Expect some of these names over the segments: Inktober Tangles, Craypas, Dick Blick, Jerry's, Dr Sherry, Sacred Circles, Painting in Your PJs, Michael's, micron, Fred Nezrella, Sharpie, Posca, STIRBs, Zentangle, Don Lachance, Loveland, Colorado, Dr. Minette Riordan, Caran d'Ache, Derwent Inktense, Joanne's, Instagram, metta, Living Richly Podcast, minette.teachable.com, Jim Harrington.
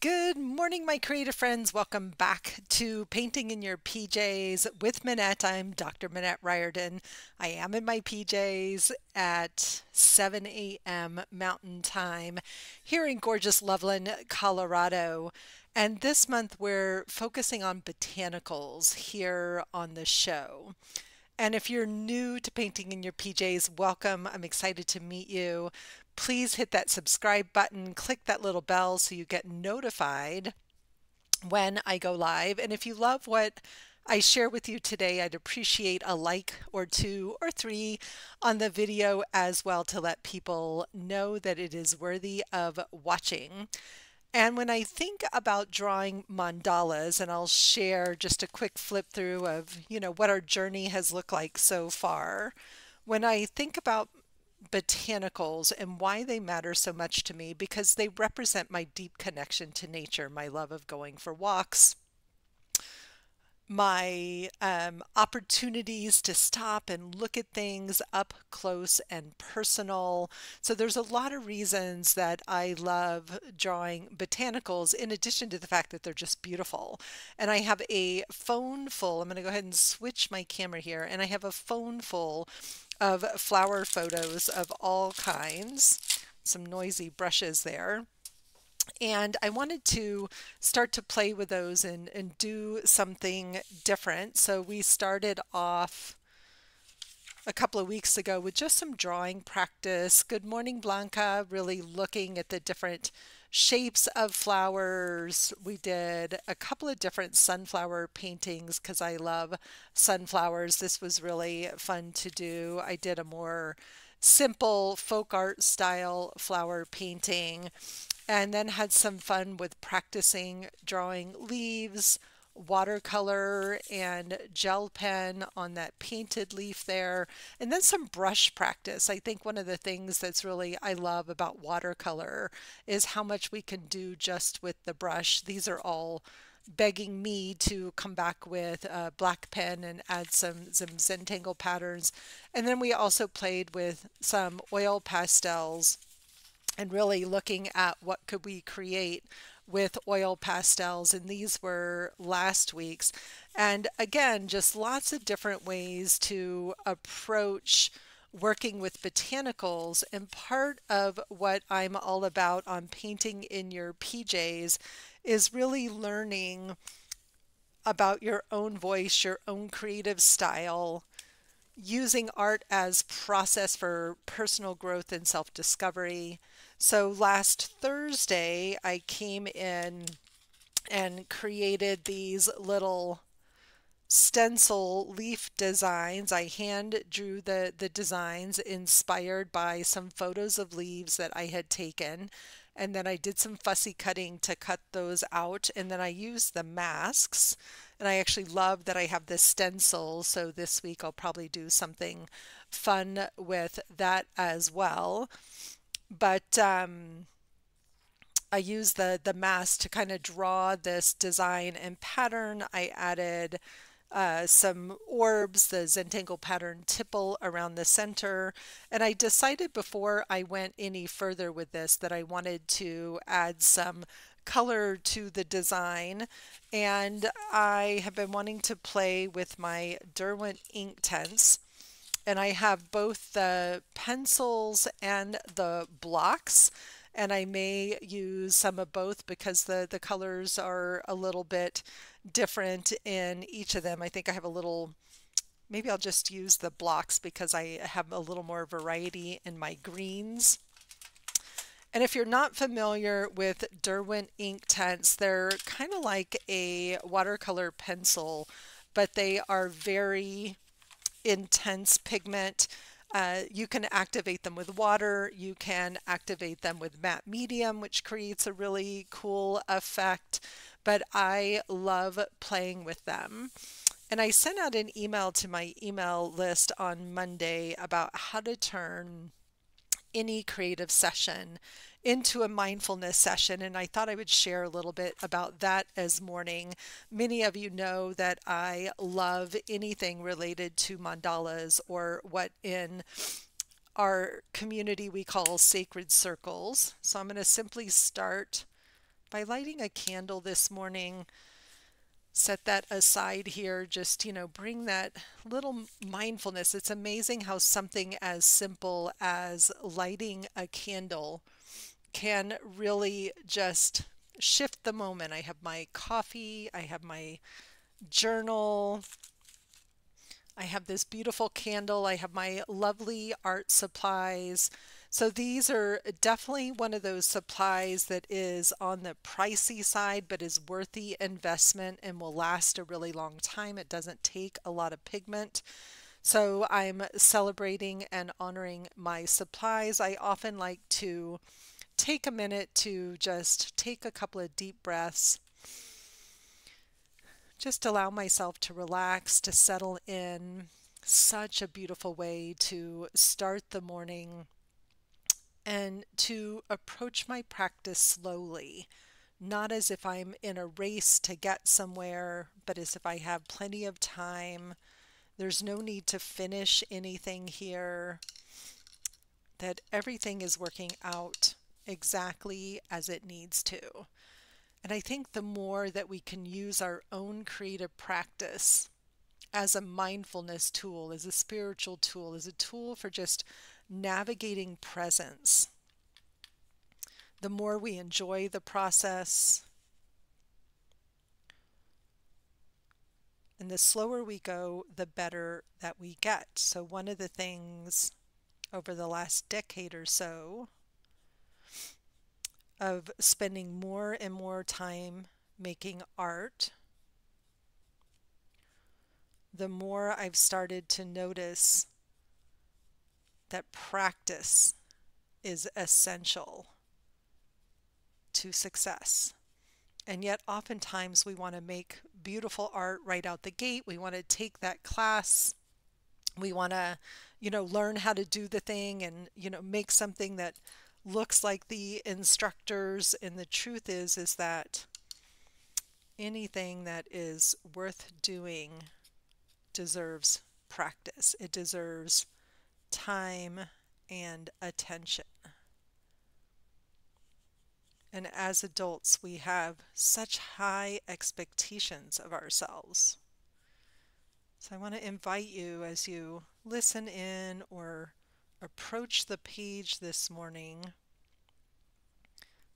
Good morning, my creative friends. Welcome back to Painting in Your PJs with Minette. I'm Dr. Minette Riordan. I am in my PJs at 7 a.m. Mountain Time here in gorgeous Loveland, Colorado. And this month we're focusing on botanicals here on the show. And if you're new to Painting in Your PJs, welcome. I'm excited to meet you. Please hit that subscribe button, click that little bell so you get notified when I go live. And if you love what I share with you today, I'd appreciate a like or two or three on the video as well to let people know that it is worthy of watching. And when I think about drawing mandalas, and I'll share just a quick flip through of, you know, what our journey has looked like so far, when I think about botanicals and why they matter so much to me, because they represent my deep connection to nature, my love of going for walks, my opportunities to stop and look at things up close and personal. So there's a lot of reasons that I love drawing botanicals, in addition to the fact that they're just beautiful. And I have a phone full, I'm going to go ahead and switch my camera here, and I have a phone full of flower photos of all kinds. Some noisy brushes there. And I wanted to start to play with those and do something different. So we started off a couple of weeks ago with just some drawing practice. Good morning, Blanca. Really looking at the different shapes of flowers. We did a couple of different sunflower paintings because I love sunflowers. This was really fun to do. I did a more simple folk art style flower painting, and then had some fun with practicing drawing leaves, watercolor, and gel pen on that painted leaf there. And then some brush practice. I think one of the things that's really I love about watercolor is how much we can do just with the brush. These are all begging me to come back with a black pen and add some Zentangle patterns. And then we also played with some oil pastels and really looking at what could we create with oil pastels. And these were last week's. And again, just lots of different ways to approach working with botanicals. And part of what I'm all about on Painting in Your PJs is really learning about your own voice, your own creative style, using art as process for personal growth and self-discovery. So last Thursday, I came in and created these little stencil leaf designs. I hand drew the designs inspired by some photos of leaves that I had taken. And then I did some fussy cutting to cut those out. And then I used the masks. And I actually love that I have this stencil. So this week I'll probably do something fun with that as well. But I used the mask to kind of draw this design and pattern. I added some orbs, the Zentangle pattern tipple around the center. And I decided before I went any further with this that I wanted to add some color to the design. And I have been wanting to play with my Derwent Inktense. And I have both the pencils and the blocks. And I may use some of both because the colors are a little bit different in each of them. I think I have a little, maybe I'll just use the blocks because I have a little more variety in my greens. And if you're not familiar with Derwent Inktense, they're kind of like a watercolor pencil, but they are very intense pigment. You can activate them with water, you can activate them with matte medium, which creates a really cool effect, but I love playing with them. And I sent out an email to my email list on Monday about how to turn any creative session into a mindfulness session, and I thought I would share a little bit about that as morning. Many of you know that I love anything related to mandalas, or what in our community we call sacred circles. So I'm going to simply start by lighting a candle this morning, set that aside here, just, you know, bring that little mindfulness. It's amazing how something as simple as lighting a candle can really just shift the moment. I have my coffee, I have my journal, I have this beautiful candle, I have my lovely art supplies. So these are definitely one of those supplies that is on the pricey side, but is worth the investment and will last a really long time. It doesn't take a lot of pigment. So I'm celebrating and honoring my supplies. I often like to take a minute to just take a couple of deep breaths. Just allow myself to relax, to settle in. Such a beautiful way to start the morning and to approach my practice slowly, not as if I'm in a race to get somewhere, but as if I have plenty of time. There's no need to finish anything here, that everything is working out exactly as it needs to. And I think the more that we can use our own creative practice as a mindfulness tool, as a spiritual tool, as a tool for just navigating presence, the more we enjoy the process. And the slower we go, the better that we get. So one of the things over the last decade or so of spending more and more time making art, the more I've started to notice that practice is essential to success. And yet oftentimes we want to make beautiful art right out the gate. We want to take that class. We want to, you know, learn how to do the thing and, you know, make something that looks like the instructors. And the truth is that anything that is worth doing deserves practice. It deserves time and attention. And as adults, we have such high expectations of ourselves. So I want to invite you, as you listen in or approach the page this morning,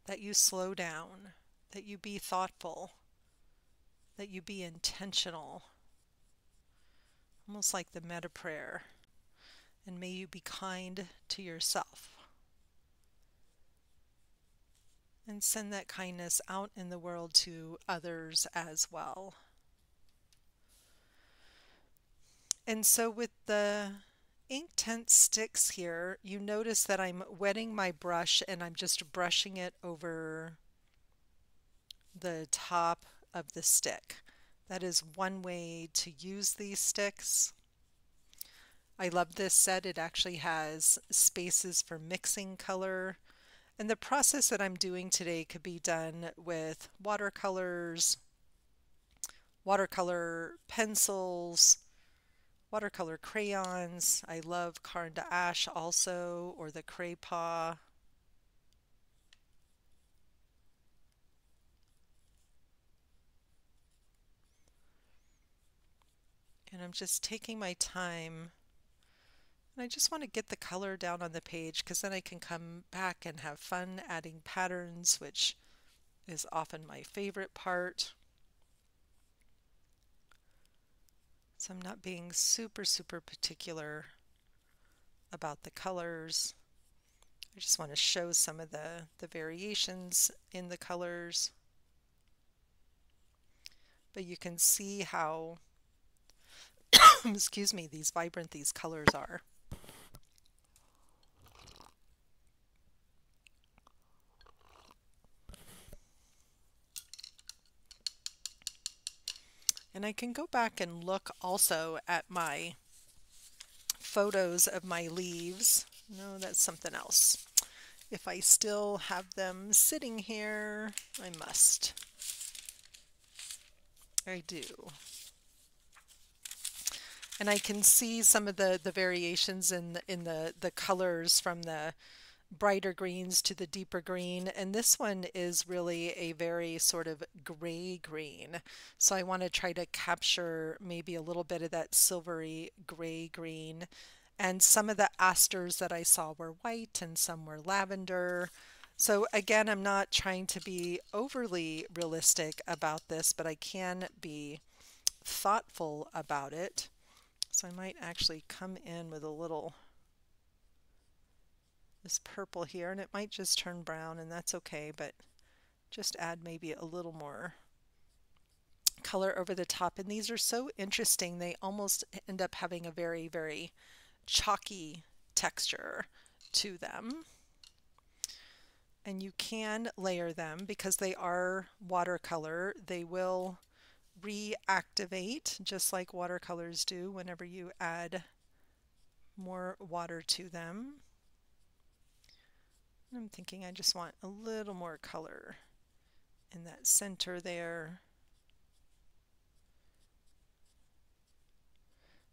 that you slow down, that you be thoughtful, that you be intentional, almost like the metta prayer, and may you be kind to yourself and send that kindness out in the world to others as well. And so with the Inktense sticks here, you notice that I'm wetting my brush and I'm just brushing it over the top of the stick. That is one way to use these sticks. I love this set. It actually has spaces for mixing color. And the process that I'm doing today could be done with watercolors, watercolor pencils, watercolor crayons. I love Caran d'Ache also, or the Craypas. And I'm just taking my time. And I just want to get the color down on the page, because then I can come back and have fun adding patterns, which is often my favorite part. So I'm not being super particular about the colors. I just want to show some of the variations in the colors. But you can see how, excuse me, these vibrant these colors are. And I can go back and look also at my photos of my leaves. No, that's something else. If I still have them sitting here, I must. I do. And I can see some of the variations in the colors from the brighter greens to the deeper green, and this one is really a very sort of gray green. So I want to try to capture maybe a little bit of that silvery gray green, and some of the asters that I saw were white and some were lavender. So again, I'm not trying to be overly realistic about this, but I can be thoughtful about it. So I might actually come in with a little this purple here, and it might just turn brown, and that's okay, but just add maybe a little more color over the top. And these are so interesting, they almost end up having a very, very chalky texture to them. And you can layer them because they are watercolor. They will reactivate just like watercolors do whenever you add more water to them. I'm thinking I just want a little more color in that center there.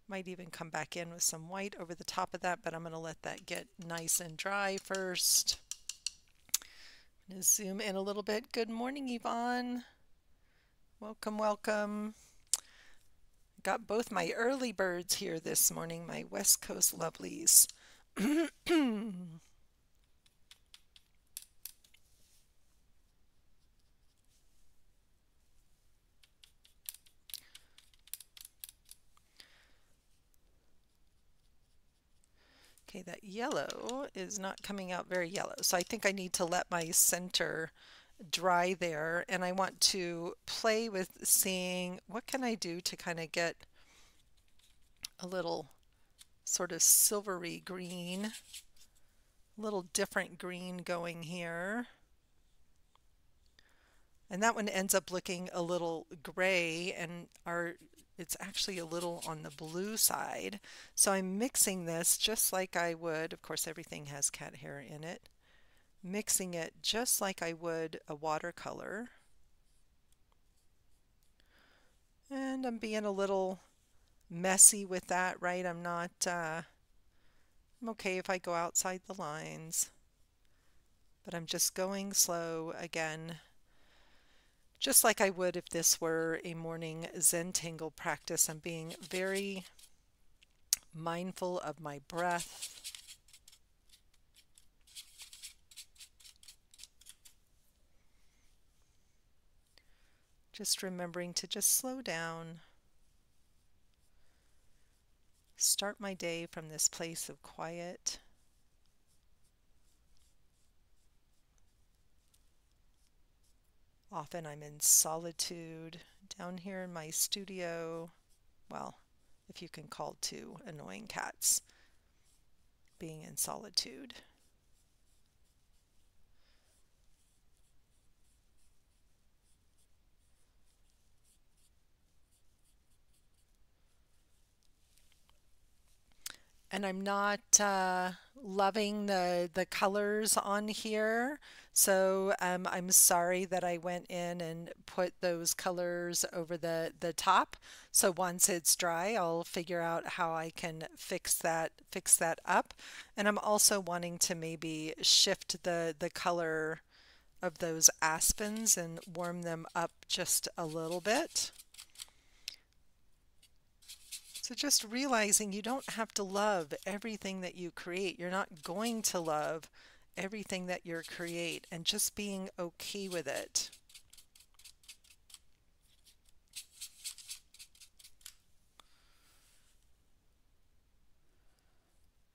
Might even come back in with some white over the top of that, but I'm going to let that get nice and dry first. I'm going to zoom in a little bit. Good morning, Yvonne. Welcome, welcome. Got both my early birds here this morning, my West Coast lovelies. Okay, that yellow is not coming out very yellow, so I think I need to let my center dry there, and I want to play with seeing what can I do to kind of get a little sort of silvery green, a little different green going here. And that one ends up looking a little gray, and it's actually a little on the blue side. So I'm mixing this just like I would, of course everything has cat hair in it, mixing it just like I would a watercolor. And I'm being a little messy with that, right? I'm okay if I go outside the lines, but I'm just going slow again. Just like I would if this were a morning Zentangle practice, I'm being very mindful of my breath. Just remembering to just slow down. Start my day from this place of quiet. Often I'm in solitude down here in my studio. Well, if you can call two annoying cats being in solitude. And I'm not loving the colors on here, so I'm sorry that I went in and put those colors over the top. So once it's dry, I'll figure out how I can fix that up. And I'm also wanting to maybe shift the color of those aspens and warm them up just a little bit. So just realizing you don't have to love everything that you create. You're not going to love everything that you create, and just being okay with it.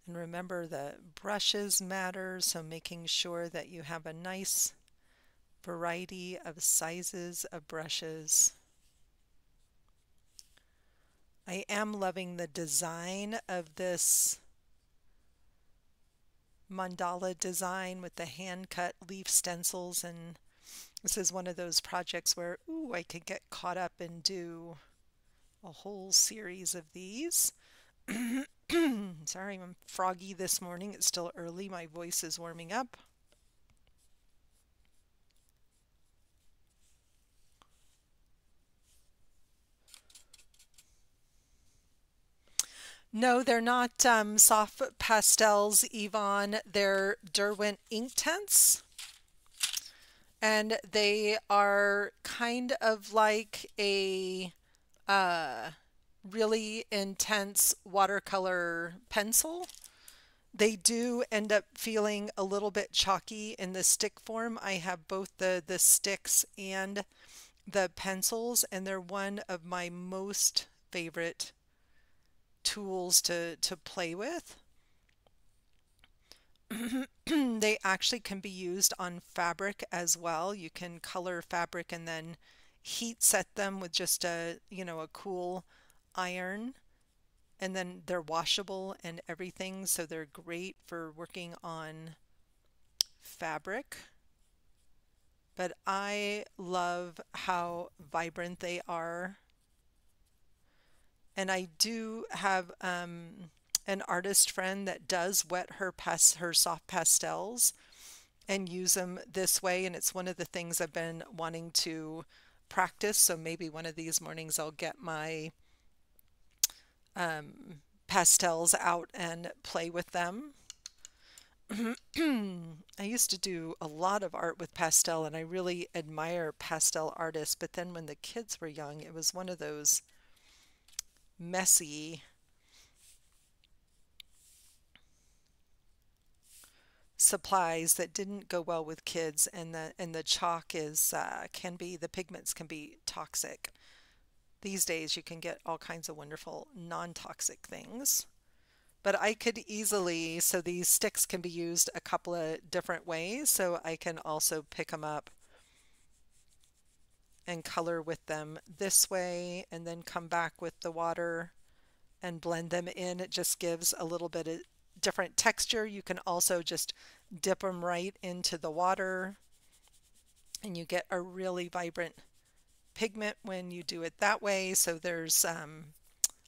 And remember that brushes matter, so making sure that you have a nice variety of sizes of brushes. I am loving the design of this mandala design with the hand-cut leaf stencils, and this is one of those projects where, ooh, I could get caught up and do a whole series of these. Sorry, I'm froggy this morning. It's still early. My voice is warming up. No, they're not soft pastels, Yvonne. They're Derwent Inktense. And they are kind of like a really intense watercolor pencil. They do end up feeling a little bit chalky in the stick form. I have both the sticks and the pencils, and they're one of my most favorite tools to play with. They actually can be used on fabric as well. You can color fabric and then heat set them with just a, you know, a cool iron, and then they're washable and everything, so they're great for working on fabric. But I love how vibrant they are. And I do have an artist friend that does wet her soft pastels and use them this way. And it's one of the things I've been wanting to practice. So maybe one of these mornings I'll get my pastels out and play with them. I used to do a lot of art with pastel, and I really admire pastel artists. But then when the kids were young, it was one of those messy. Supplies that didn't go well with kids, and the chalk is the pigments can be toxic. These days you can get all kinds of wonderful non-toxic things, but I could easily, so these sticks can be used a couple of different ways, so I can also pick them up and color with them this way, and then come back with the water and blend them in. It just gives a little bit of different texture. You can also just dip them right into the water, and you get a really vibrant pigment when you do it that way. So there's a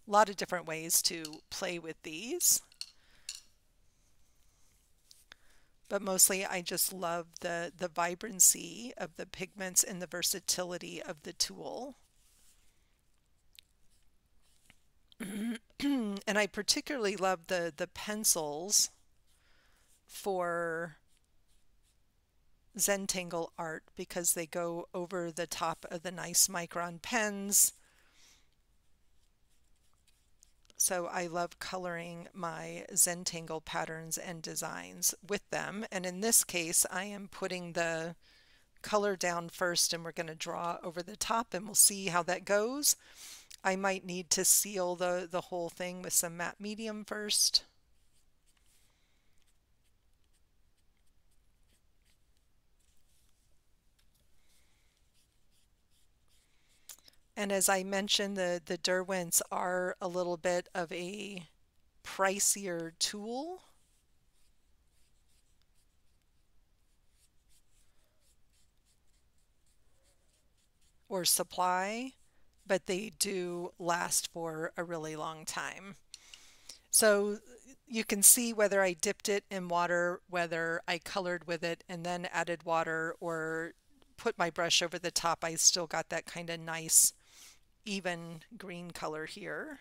lot of different ways to play with these, but mostly I just love the vibrancy of the pigments and the versatility of the tool. And I particularly love the pencils for Zentangle art, because they go over the top of the nice micron pens. So I love coloring my Zentangle patterns and designs with them. And in this case, I am putting the color down first, and we're going to draw over the top, and we'll see how that goes. I might need to seal the whole thing with some matte medium first. And as I mentioned, the Derwents are a little bit of a pricier tool. Or supply. But they do last for a really long time. So you can see whether I dipped it in water, whether I colored with it and then added water, or put my brush over the top, I still got that kind of nice, even green color here.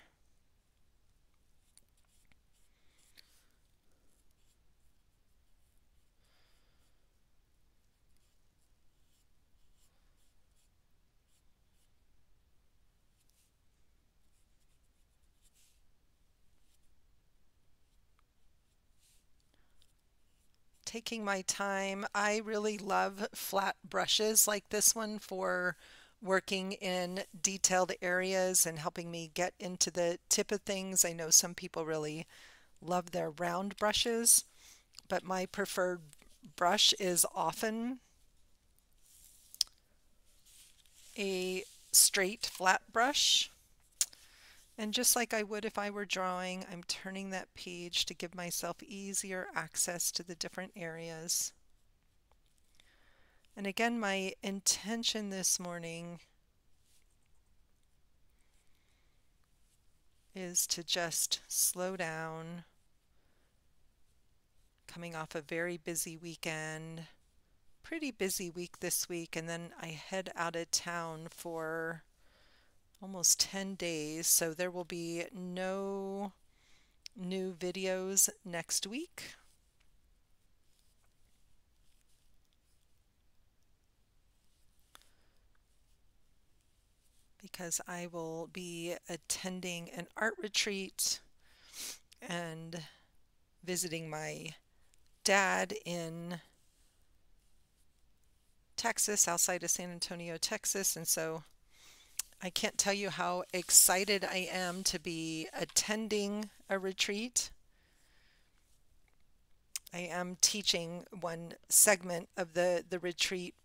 Taking my time. I really love flat brushes like this one for working in detailed areas and helping me get into the tip of things. I know some people really love their round brushes, but my preferred brush is often a straight flat brush. And just like I would if I were drawing, I'm turning that page to give myself easier access to the different areas. And again, my intention this morning is to just slow down, coming off a very busy weekend, pretty busy week this week, and then I head out of town for almost 10 days, so there will be no new videos next week. Because I will be attending an art retreat and visiting my dad in Texas, outside of San Antonio, Texas. And so I can't tell you how excited I am to be attending a retreat. I am teaching one segment of the retreat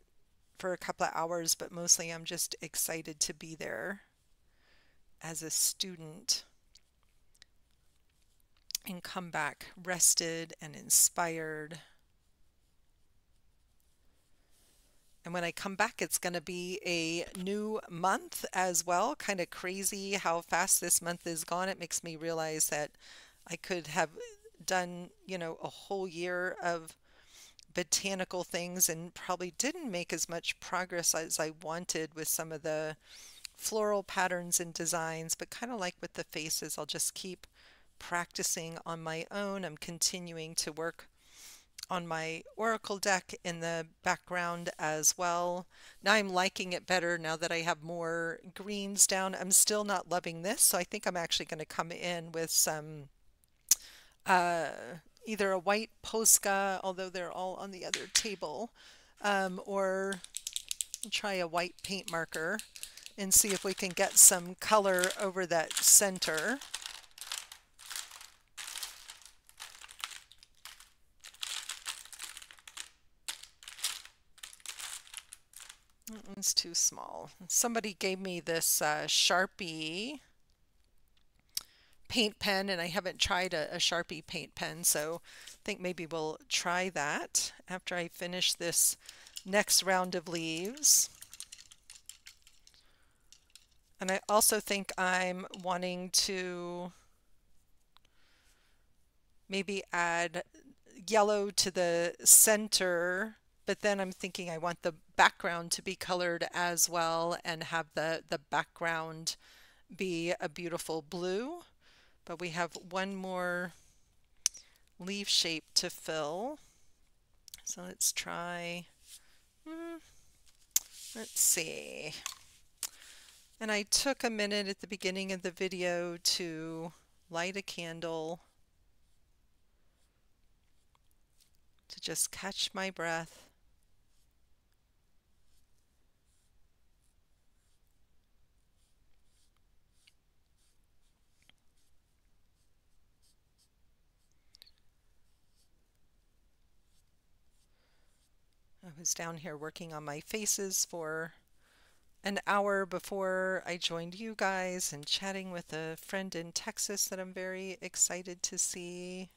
for a couple of hours, but mostly I'm just excited to be there as a student and come back rested and inspired. And when I come back, it's going to be a new month as well. Kind of crazy how fast this month is gone. It makes me realize that I could have done, you know, a whole year of botanical things and probably didn't make as much progress as I wanted with some of the floral patterns and designs, but kind of like with the faces, I'll just keep practicing on my own. I'm continuing to work on my oracle deck in the background as well. Now I'm liking it better now that I have more greens down. I'm still not loving this, so I think I'm actually going to come in with some either a white Posca, although they're all on the other table, or I'll try a white paint marker and see if we can get some color over that center. That one's too small. Somebody gave me this Sharpie paint pen, and I haven't tried a Sharpie paint pen, so I think maybe we'll try that after I finish this next round of leaves. And I also think I'm wanting to maybe add yellow to the center, but then I'm thinking I want the background to be colored as well and have the background be a beautiful blue. But we have one more leaf shape to fill. So let's try, let's see. And I took a minute at the beginning of the video to light a candle, to just catch my breath. I was down here working on my faces for an hour before I joined you guys and chatting with a friend in Texas that I'm very excited to see.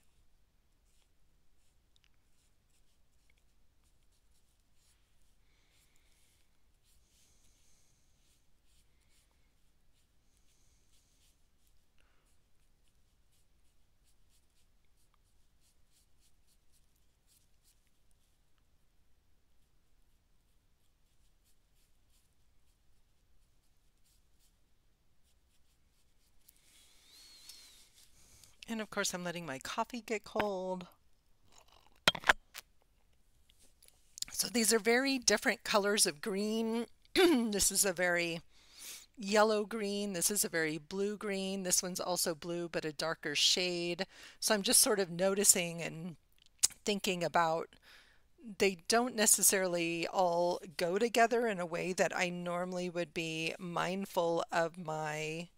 And of course, I'm letting my coffee get cold. So these are very different colors of green. This is a very yellow green. This is a very blue green. This one's also blue, but a darker shade. So I'm just sort of noticing and thinking about, they don't necessarily all go together in a way that I normally would be mindful of my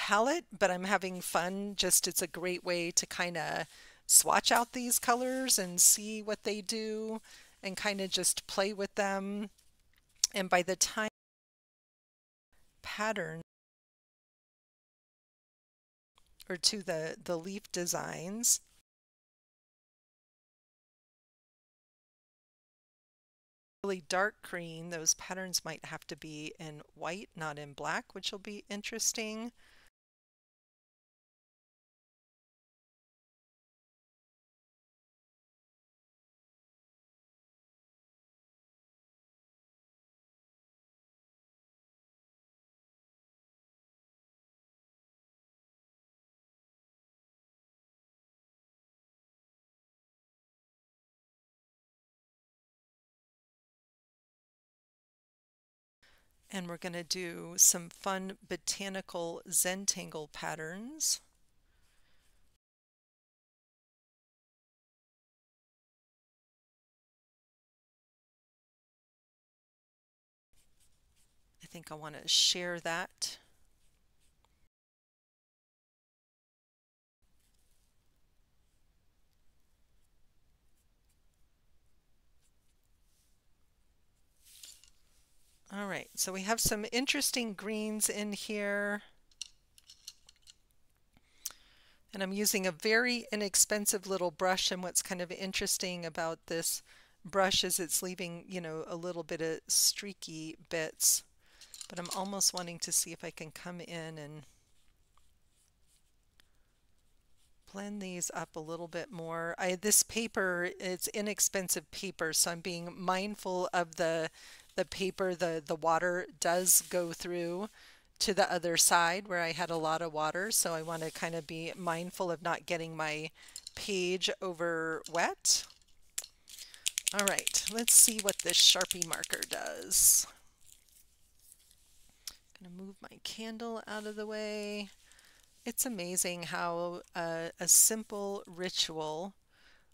palette, but I'm having fun. Just it's a great way to kind of swatch out these colors and see what they do and kind of just play with them. And by the time pattern or to the leaf designs, really dark green, those patterns might have to be in white, not in black, which will be interesting. and we're going to do some fun botanical Zentangle patterns. I think I want to share that. All right, so we have some interesting greens in here. And I'm using a very inexpensive little brush, and what's kind of interesting about this brush is it's leaving, you know, a little bit of streaky bits. But I'm almost wanting to see if I can come in and blend these up a little bit more. This paper, it's inexpensive paper, so I'm being mindful of the paper. The water does go through to the other side where I had a lot of water, so I want to kind of be mindful of not getting my page over wet. All right, let's see what this Sharpie marker does. I'm going to move my candle out of the way. It's amazing how a simple ritual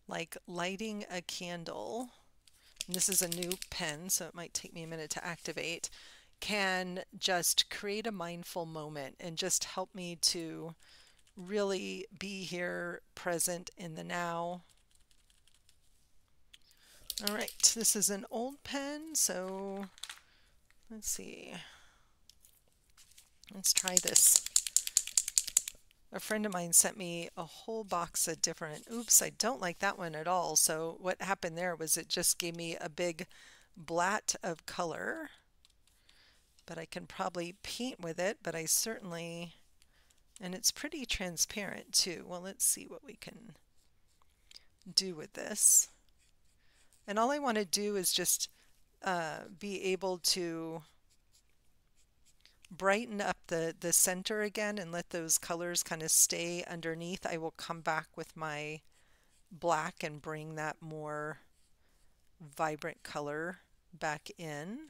like lighting a candle, and this is a new pen, so it might take me a minute to activate, can just create a mindful moment and just help me to really be here, present in the now. All right, this is an old pen, so let's see. Let's try this. A friend of mine sent me a whole box of different, oops, I don't like that one at all. So what happened there was it just gave me a big blat of color, but I can probably paint with it, but I certainly, and it's pretty transparent too. Well, let's see what we can do with this. And all I want to do is just be able to brighten up the center again and let those colors kind of stay underneath. I will come back with my black and bring that more vibrant color back in.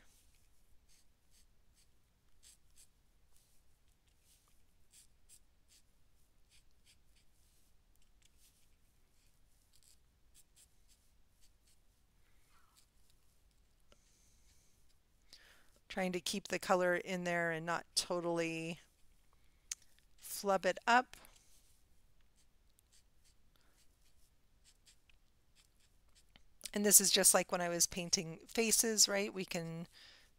Trying to keep the color in there and not totally flub it up. And this is just like when I was painting faces, right? We can,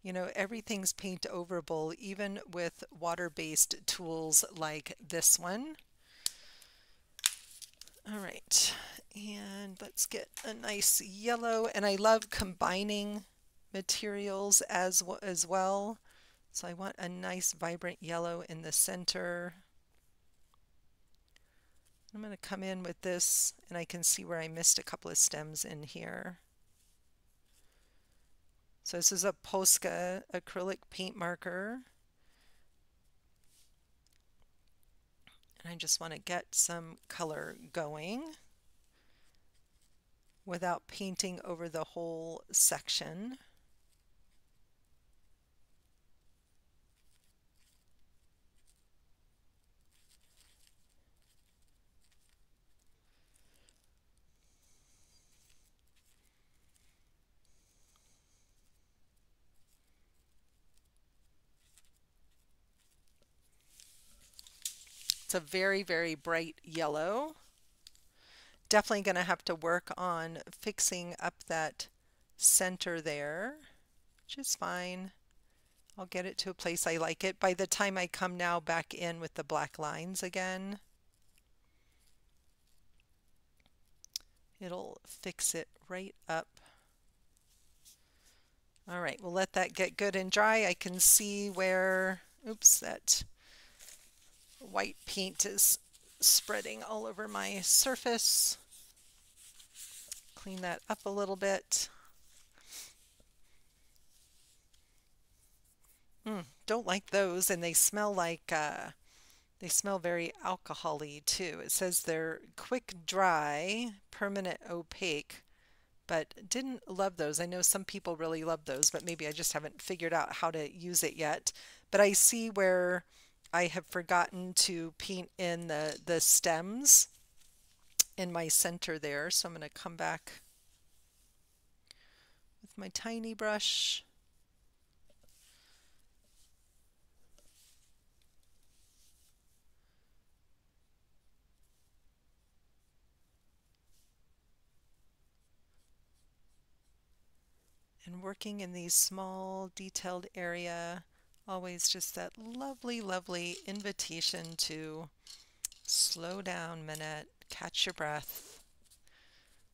you know, everything's paint overable, even with water-based tools like this one. All right, and let's get a nice yellow. And I love combining materials as well. So I want a nice vibrant yellow in the center. I'm going to come in with this, and I can see where I missed a couple of stems in here. So this is a Posca acrylic paint marker. And I just want to get some color going without painting over the whole section. A very, very bright yellow. Definitely going to have to work on fixing up that center there, which is fine. I'll get it to a place I like it by the time I come now back in with the black lines again. It'll fix it right up. All right, we'll let that get good and dry. I can see where, oops, that white paint is spreading all over my surface. Clean that up a little bit. Don't like those, and they smell like they smell very alcohol-y too. It says they're quick dry, permanent opaque, but didn't love those. I know some people really love those, but maybe I just haven't figured out how to use it yet. But I see where I have forgotten to paint in the stems in my center there. So I'm going to come back with my tiny brush. And working in these small detailed area, always just that lovely, lovely invitation to slow down, Minette, catch your breath.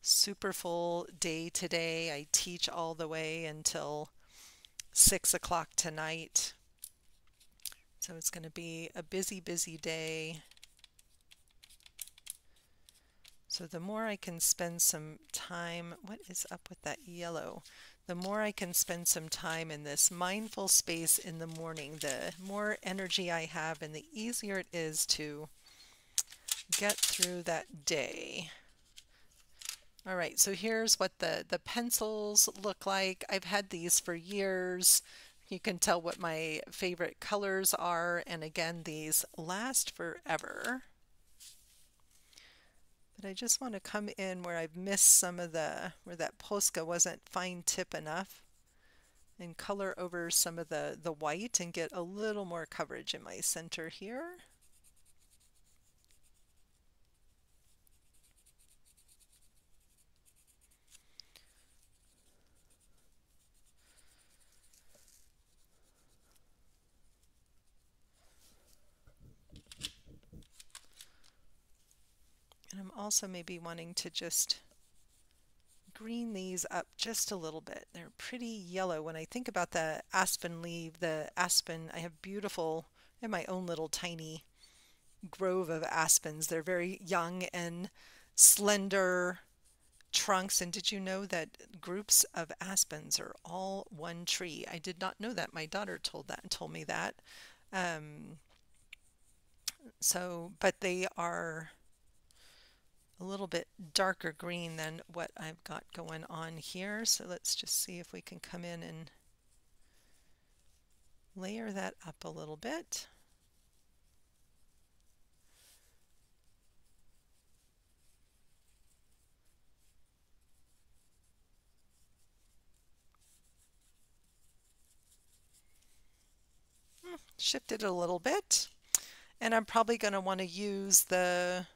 Super full day today. I teach all the way until 6 o'clock tonight. So it's going to be a busy, busy day. So the more I can spend some time, what is up with that yellow? The more I can spend some time in this mindful space in the morning, the more energy I have and the easier it is to get through that day. All right, so here's what the pencils look like. I've had these for years. You can tell what my favorite colors are, and again, these last forever. But I just want to come in where I've missed some of the, where that Posca wasn't fine tip enough, and color over some of the white and get a little more coverage in my center here. And I'm also maybe wanting to just green these up just a little bit. They're pretty yellow. When I think about the aspen leaf, the aspen, I have beautiful, in my own little tiny grove of aspens. They're very young and slender trunks. And did you know that groups of aspens are all one tree? I did not know that. My daughter told me that. But they are a little bit darker green than what I've got going on here. So let's just see if we can come in and layer that up a little bit. Shift it a little bit. And I'm probably going to want to use the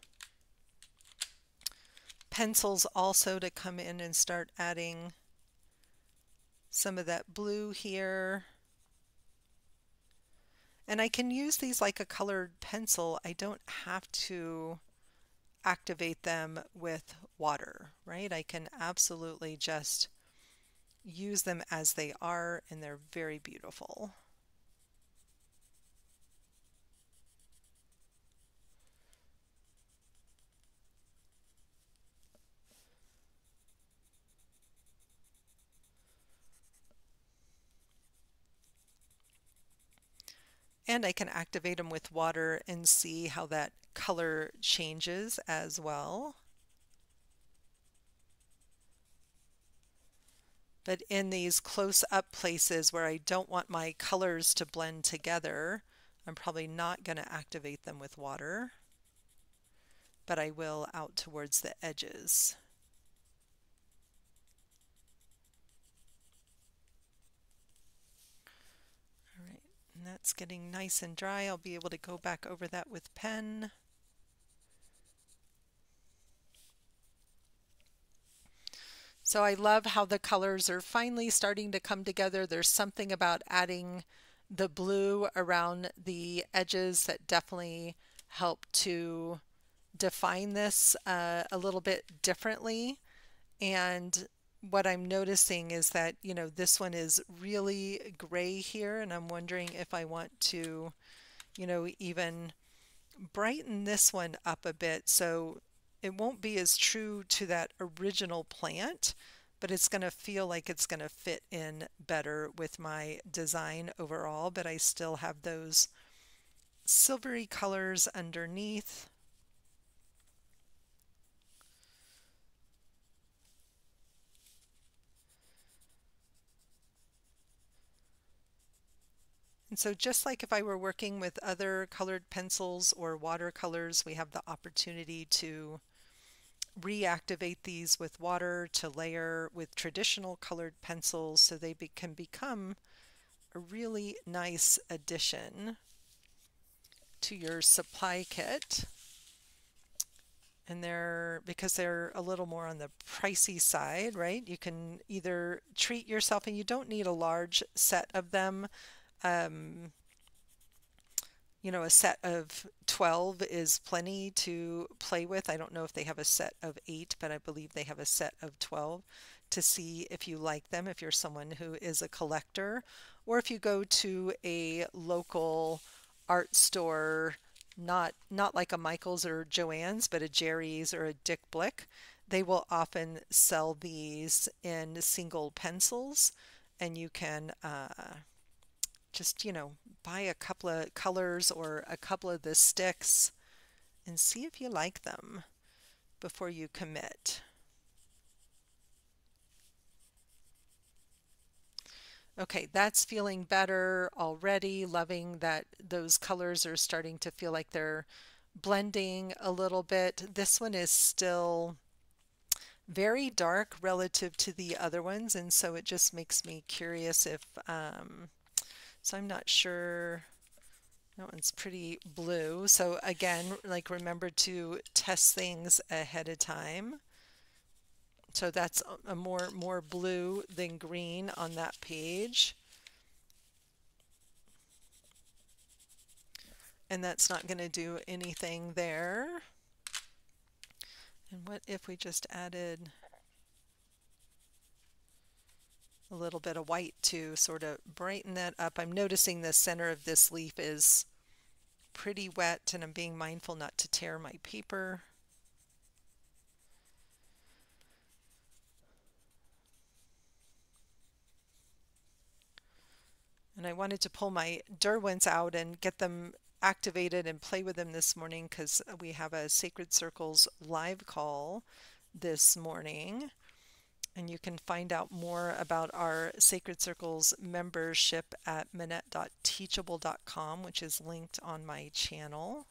pencils also to come in and start adding some of that blue here. And I can use these like a colored pencil. I don't have to activate them with water, right? I can absolutely just use them as they are, and they're very beautiful. And I can activate them with water and see how that color changes as well. But in these close-up places where I don't want my colors to blend together, I'm probably not going to activate them with water, but I will out towards the edges. And that's getting nice and dry. I'll be able to go back over that with pen. So I love how the colors are finally starting to come together. There's something about adding the blue around the edges that definitely help to define this a little bit differently. And what I'm noticing is that, you know, this one is really gray here, and I'm wondering if I want to, you know, even brighten this one up a bit so it won't be as true to that original plant, but it's going to feel like it's going to fit in better with my design overall. But I still have those silvery colors underneath. And so just like if I were working with other colored pencils or watercolors, we have the opportunity to reactivate these with water, to layer with traditional colored pencils so they can become a really nice addition to your supply kit. And they're, because they're a little more on the pricey side, right? You can either treat yourself, and you don't need a large set of them. You know, a set of 12 is plenty to play with. I don't know if they have a set of 8, but I believe they have a set of 12 to see if you like them, if you're someone who is a collector, or if you go to a local art store, not like a Michael's or Joanne's, but a Jerry's or a Dick Blick. They will often sell these in single pencils, and you can just, you know, buy a couple of colors or a couple of the sticks and see if you like them before you commit. Okay, that's feeling better already. Loving that those colors are starting to feel like they're blending a little bit. This one is still very dark relative to the other ones, and so it just makes me curious if so I'm not sure. That one's pretty blue. So again, like, remember to test things ahead of time. So that's a more blue than green on that page. And that's not going to do anything there. And what if we just added a little bit of white to sort of brighten that up. I'm noticing the center of this leaf is pretty wet, and I'm being mindful not to tear my paper. And I wanted to pull my Derwents out and get them activated and play with them this morning, because we have a Sacred Circles live call this morning. And you can find out more about our Sacred Circles membership at minette.teachable.com, which is linked on my channel.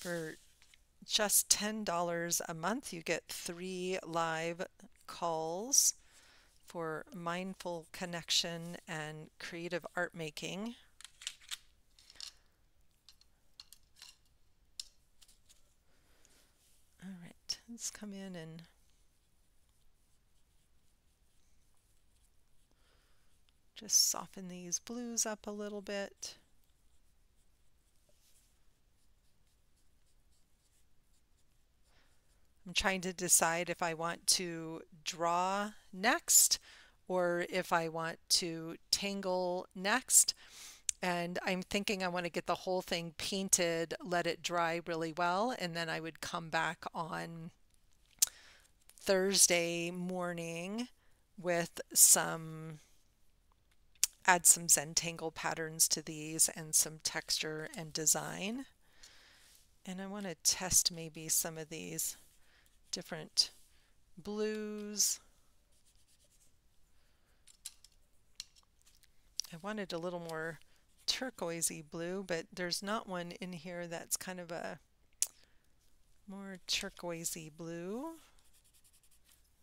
For just $10 a month, you get 3 live calls for mindful connection and creative art making. All right, let's come in and just soften these blues up a little bit. I'm trying to decide if I want to draw next or if I want to tangle next. And I'm thinking I want to get the whole thing painted, let it dry really well, and then I would come back on Thursday morning with some, add some Zentangle patterns to these and some texture and design. And I want to test maybe some of these different blues. I wanted a little more turquoisey blue, but there's not one in here that's kind of a more turquoisey blue.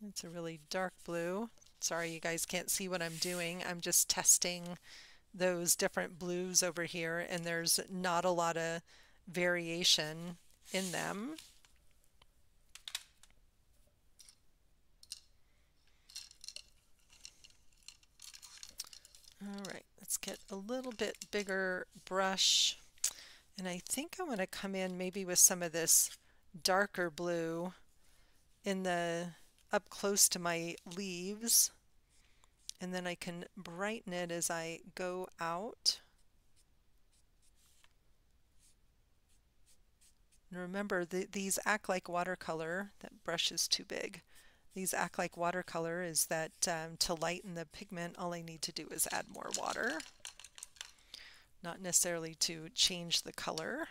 It's a really dark blue. Sorry you guys can't see what I'm doing. I'm just testing those different blues over here, and there's not a lot of variation in them. All right, let's get a little bit bigger brush, and I think I want to come in maybe with some of this darker blue in the up close to my leaves, and then I can brighten it as I go out. And remember, these act like watercolor. That brush is too big. These act like watercolor is that to lighten the pigment, all I need to do is add more water, not necessarily to change the color.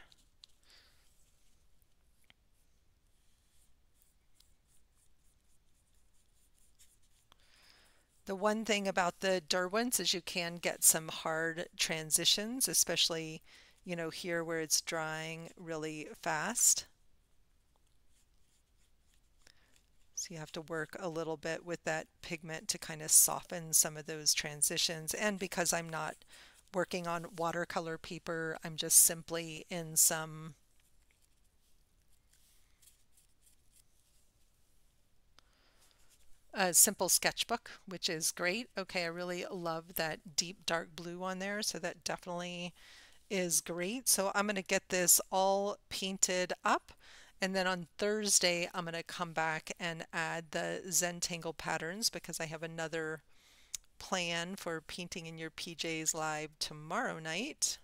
The one thing about the Derwents is you can get some hard transitions, especially, you know, here where it's drying really fast. So you have to work a little bit with that pigment to kind of soften some of those transitions. And because I'm not working on watercolor paper, I'm just simply in some a simple sketchbook, which is great. Okay, I really love that deep dark blue on there, so that definitely is great. So I'm going to get this all painted up, and then on Thursday I'm going to come back and add the Zentangle patterns, because I have another plan for Painting in Your PJs live tomorrow night.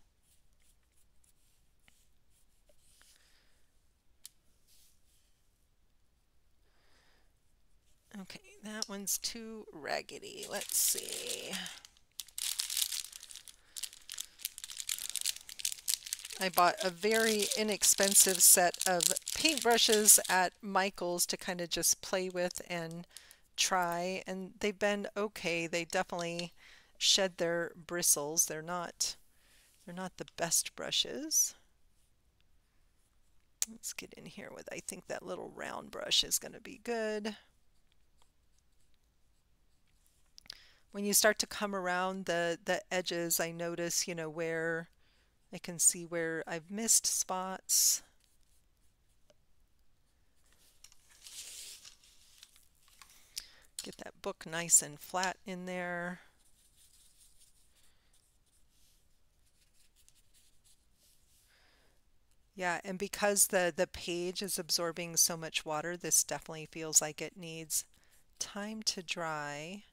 Okay, that one's too raggedy. Let's see. I bought a very inexpensive set of paintbrushes at Michael's to kind of just play with and try, and they've been okay. They definitely shed their bristles. They're not the best brushes. Let's get in here with, I think that little round brush is going to be good. When you start to come around the edges, I notice, you know, where I can see where I've missed spots. Get that book nice and flat in there. Yeah, and because the page is absorbing so much water, this definitely feels like it needs time to dry.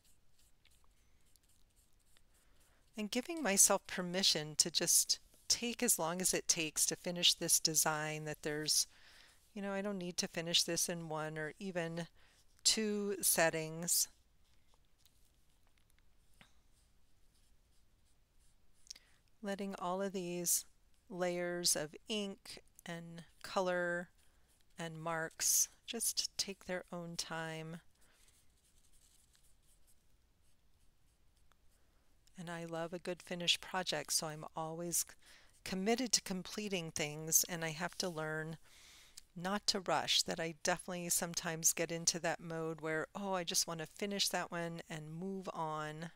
And giving myself permission to just take as long as it takes to finish this design, that there's, you know, I don't need to finish this in one or even two settings. Letting all of these layers of ink and color and marks just take their own time. And I love a good finished project, so I'm always committed to completing things, and I have to learn not to rush. That I definitely sometimes get into that mode where, oh, I just want to finish that one and move on.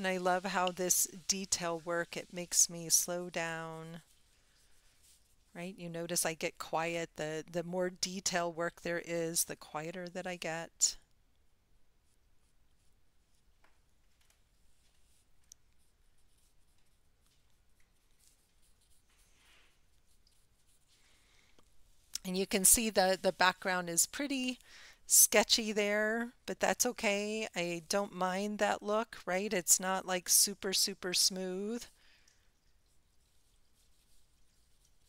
And I love how this detail work, it makes me slow down, right? You notice I get quiet. The more detail work there is, the quieter that I get. And you can see the background is pretty sketchy there, but that's okay. I don't mind that look, right? It's not like super smooth,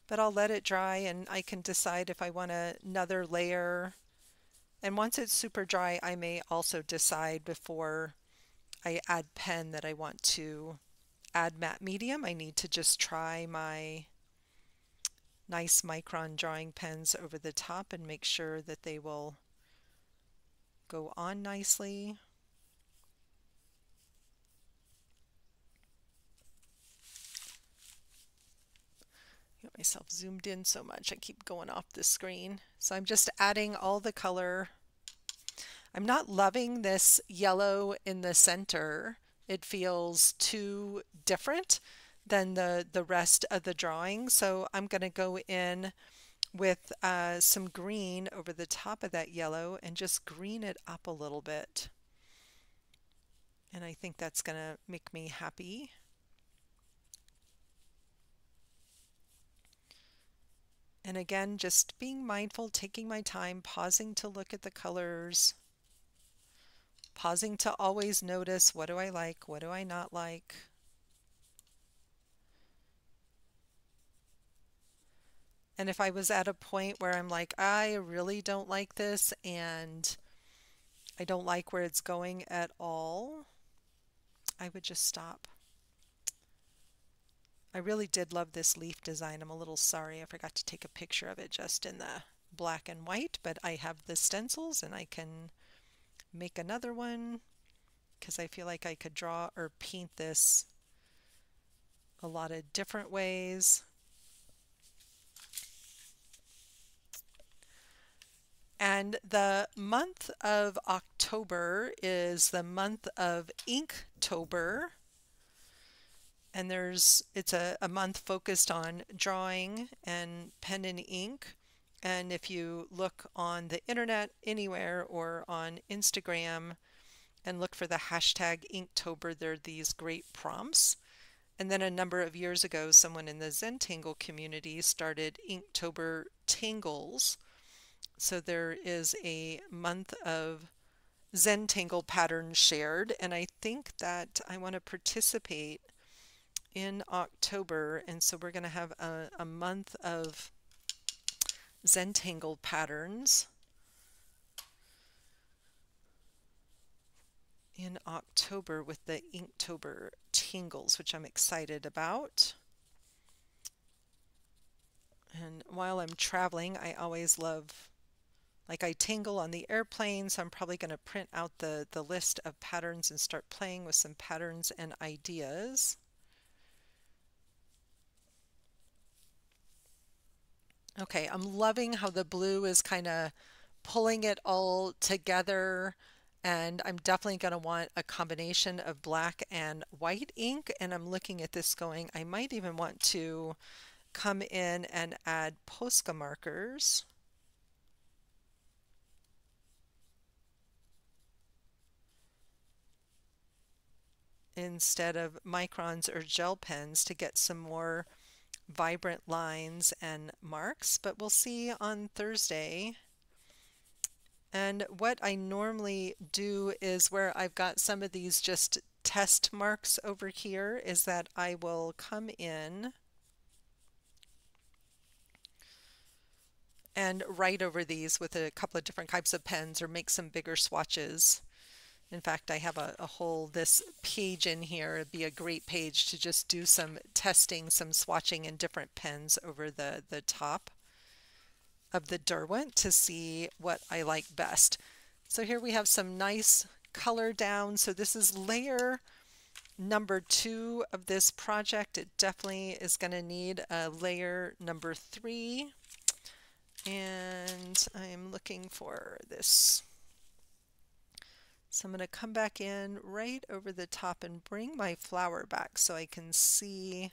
but I'll let it dry and I can decide if I want another layer. And once it's super dry, I may also decide before I add pen that I want to add matte medium. I need to just try my nice micron drawing pens over the top and make sure that they will go on nicely. Get myself zoomed in so much, I keep going off the screen. So I'm just adding all the color. I'm not loving this yellow in the center. It feels too different than the rest of the drawing. So I'm going to go in with some green over the top of that yellow and just green it up a little bit. And I think that's going to make me happy. And again, just being mindful, taking my time, pausing to look at the colors, pausing to always notice, what do I like, what do I not like. And if I was at a point where I'm like, I really don't like this and I don't like where it's going at all, I would just stop. I really did love this leaf design. I'm a little sorry I forgot to take a picture of it just in the black and white, but I have the stencils and I can make another one because I feel like I could draw or paint this a lot of different ways. And the month of October is the month of Inktober. And it's a month focused on drawing and pen and ink. And if you look on the internet anywhere or on Instagram and look for the hashtag Inktober, there are these great prompts. And then a number of years ago, someone in the Zentangle community started Inktober Tangles. So there is a month of Zentangle patterns shared. And I think that I want to participate in October, and so we're going to have a month of Zentangle patterns in October with the Inktober Tangles, which I'm excited about. And while I'm traveling, I always love, like, I tingle on the airplane, so I'm probably going to print out the list of patterns and start playing with some patterns and ideas. Okay, I'm loving how the blue is kind of pulling it all together, and I'm definitely going to want a combination of black and white ink, and I'm looking at this going, I might even want to come in and add Posca markers. Instead of microns or gel pens to get some more vibrant lines and marks, but we'll see on Thursday. And what I normally do is where I've got some of these just test marks over here is that I will come in and write over these with a couple of different types of pens or make some bigger swatches. In fact, I have a whole this page in here. It'd be a great page to just do some testing, some swatching in different pens over the top of the Derwent to see what I like best. So here we have some nice color down. So this is layer number 2 of this project. It definitely is going to need a layer number 3. And I am looking for this. So I'm going to come back in right over the top and bring my flower back so I can see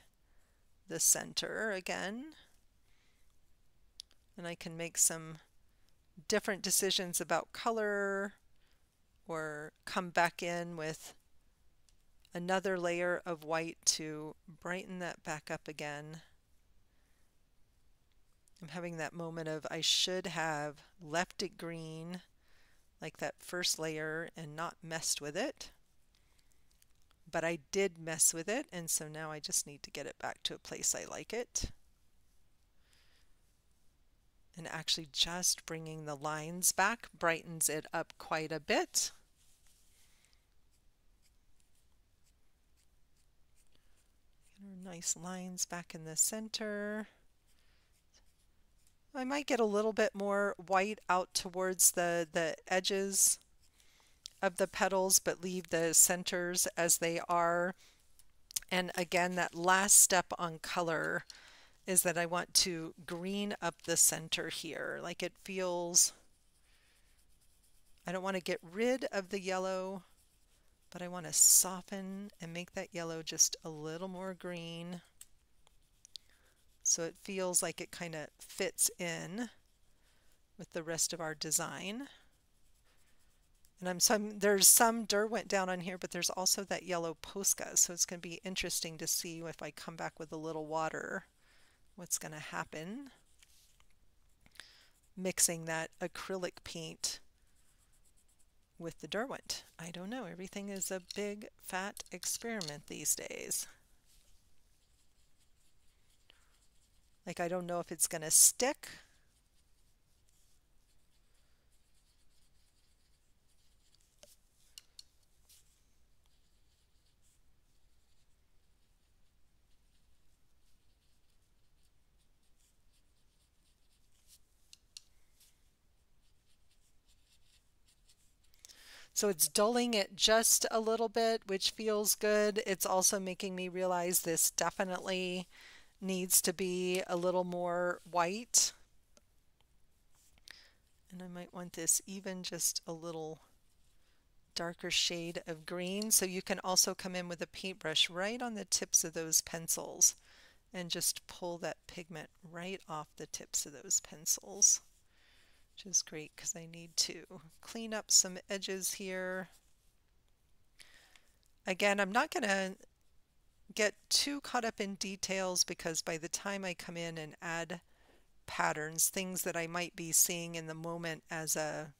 the center again. And I can make some different decisions about color or come back in with another layer of white to brighten that back up again. I'm having that moment of I should have left it green like that first layer and not messed with it, but I did mess with it, and so now I just need to get it back to a place I like it. And actually just bringing the lines back brightens it up quite a bit. Get our nice lines back in the center. I might get a little bit more white out towards the edges of the petals, but leave the centers as they are. And again, that last step on color is that I want to green up the center here. Like it feels, I don't want to get rid of the yellow, but I want to soften and make that yellow just a little more green. So it feels like it kind of fits in with the rest of our design. And there's some Derwent down on here, but there's also that yellow Posca. So it's going to be interesting to see if I come back with a little water, what's going to happen. Mixing that acrylic paint with the Derwent. I don't know. Everything is a big, fat experiment these days. Like, I don't know if it's going to stick. So it's dulling it just a little bit, which feels good. It's also making me realize this definitely needs to be a little more white. And I might want this even just a little darker shade of green. So you can also come in with a paintbrush right on the tips of those pencils and just pull that pigment right off the tips of those pencils. Which is great because I need to clean up some edges here. Again, I'm not going to get too caught up in details because by the time I come in and add patterns, things that I might be seeing in the moment as a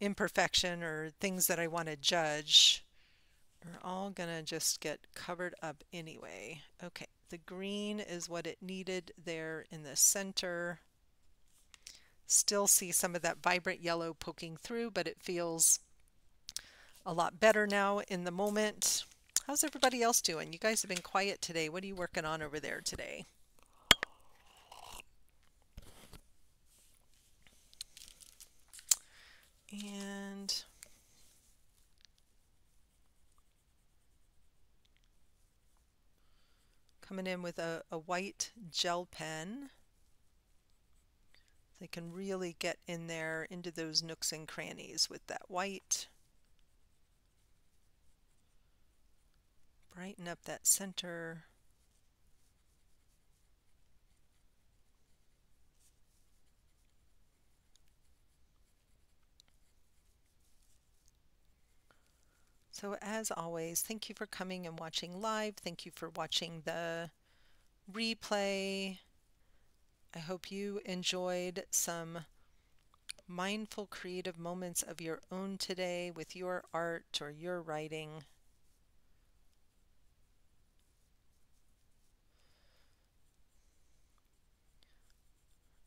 imperfection or things that I want to judge, are all going to just get covered up anyway. Okay, the green is what it needed there in the center. Still see some of that vibrant yellow poking through, but it feels a lot better now in the moment. How's everybody else doing? You guys have been quiet today. What are you working on over there today? And coming in with a white gel pen. They can really get in there into those nooks and crannies with that white. Brighten up that center. So as always, thank you for coming and watching live. Thank you for watching the replay. I hope you enjoyed some mindful creative moments of your own today with your art or your writing.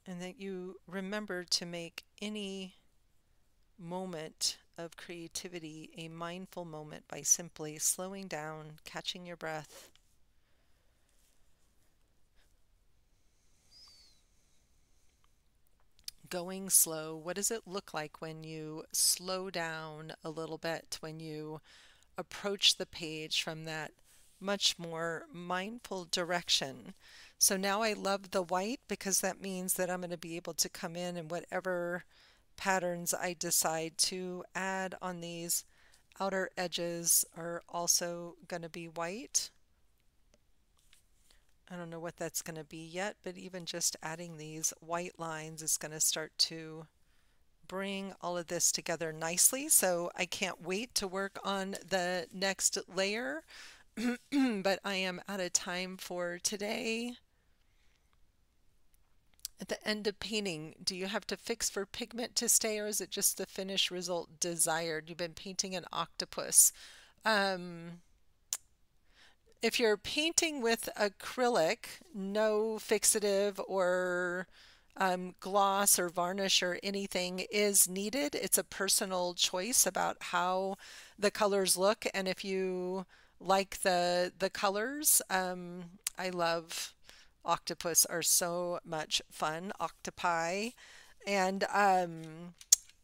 And that you remember to make any moment of creativity a mindful moment by simply slowing down, catching your breath. Going slow. What does it look like when you slow down a little bit, when you approach the page from that much more mindful direction? So now I love the white because that means that I'm going to be able to come in and whatever patterns I decide to add on these outer edges are also going to be white. I don't know what that's going to be yet, but even just adding these white lines is going to start to bring all of this together nicely. So I can't wait to work on the next layer, but I am out of time for today. At the end of painting, do you have to fix for pigment to stay, or is it just the finished result desired? You've been painting an octopus. If you're painting with acrylic, no fixative or gloss or varnish or anything is needed. It's a personal choice about how the colors look and if you like the colors. I love octopus, are so much fun, octopi. And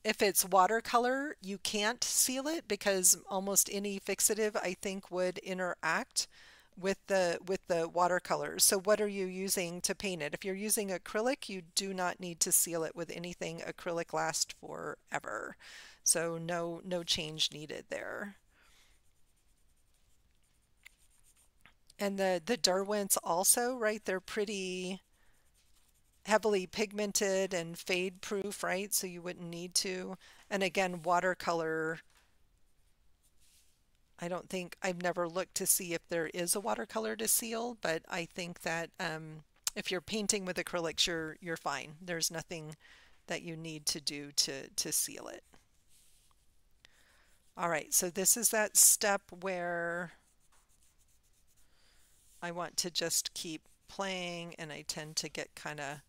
if it's watercolor, you can't seal it because almost any fixative, I think, would interact with the watercolors. So what are you using to paint it? If you're using acrylic, you do not need to seal it with anything. Acrylic lasts forever. So no change needed there. And the Derwents also, right? They're pretty heavily pigmented and fade proof, right? So you wouldn't need to. And again, watercolor, I don't think, I've never looked to see if there is a watercolor to seal, but I think that if you're painting with acrylics, you're fine. There's nothing that you need to do to seal it. All right, so this is that step where I want to just keep playing, and I tend to get kind of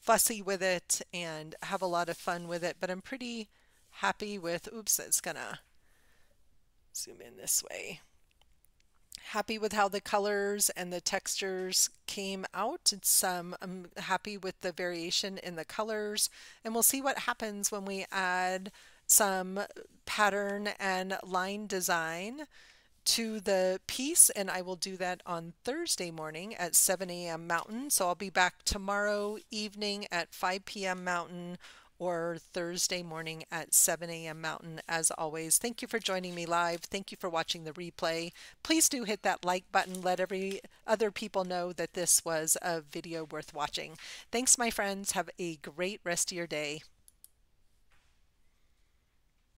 fussy with it and have a lot of fun with it, but I'm pretty happy with, oops, it's gonna zoom in this way. Happy with how the colors and the textures came out. It's, I'm happy with the variation in the colors, and we'll see what happens when we add some pattern and line design to the piece, and I will do that on Thursday morning at 7 a.m. Mountain. So I'll be back tomorrow evening at 5 p.m. Mountain or Thursday morning at 7 a.m. Mountain. As always, thank you for joining me live. Thank you for watching the replay. Please do hit that like button. Let every other people know that this was a video worth watching. Thanks, my friends. Have a great rest of your day.